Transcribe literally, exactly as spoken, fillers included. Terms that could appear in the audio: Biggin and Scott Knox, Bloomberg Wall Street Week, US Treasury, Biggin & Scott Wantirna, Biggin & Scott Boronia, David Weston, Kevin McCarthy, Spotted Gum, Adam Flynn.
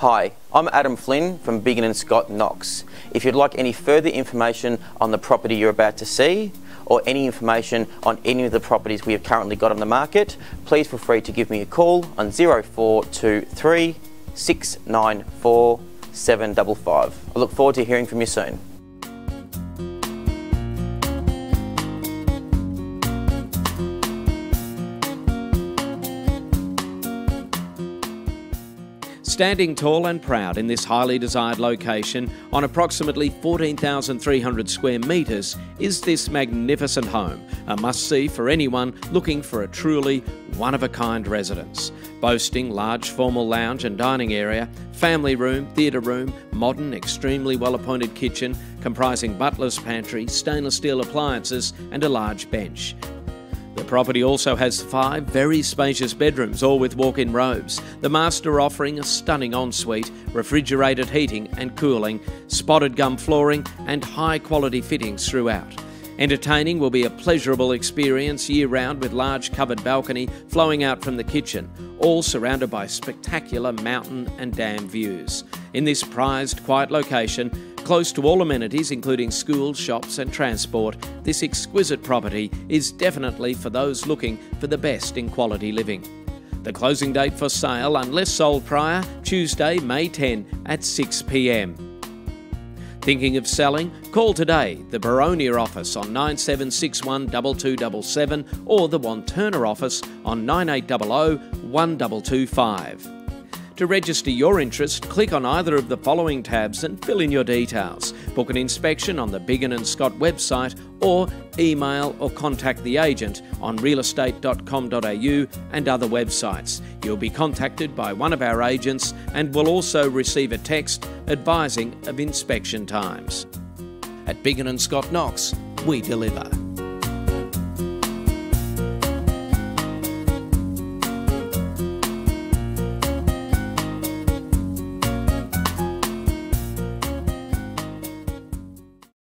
Hi, I'm Adam Flynn from Biggin and Scott Knox. If you'd like any further information on the property you're about to see, or any information on any of the properties we have currently got on the market, please feel free to give me a call on zero four two three, six nine four, seven five five. I look forward to hearing from you soon. Standing tall and proud in this highly desired location on approximately fourteen thousand three hundred square metres is this magnificent home, a must-see for anyone looking for a truly one-of-a-kind residence. Boasting large formal lounge and dining area, family room, theatre room, modern, extremely well-appointed kitchen comprising butler's pantry, stainless steel appliances and a large bench. The property also has five very spacious bedrooms, all with walk-in robes. The master offering a stunning ensuite, refrigerated heating and cooling, spotted gum flooring and high-quality fittings throughout. Entertaining will be a pleasurable experience year-round with large covered balcony flowing out from the kitchen, all surrounded by spectacular mountain and dam views. In this prized, quiet location, close to all amenities including schools, shops and transport, this exquisite property is definitely for those looking for the best in quality living. The closing date for sale, unless sold prior, Tuesday, May tenth at six p m. Thinking of selling? Call today the Boronia office on nine seven six one, two two seven seven or the Wantirna office on nine eight zero zero, one two two five. To register your interest, click on either of the following tabs and fill in your details. Book an inspection on the Biggin and Scott website or email or contact the agent on real estate dot com dot a u and other websites. You'll be contacted by one of our agents and will also receive a text advising of inspection times. At Biggin and Scott Knox, we deliver.